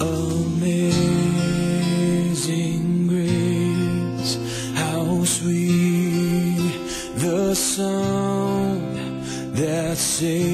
Amazing grace, how sweet the sound that saves.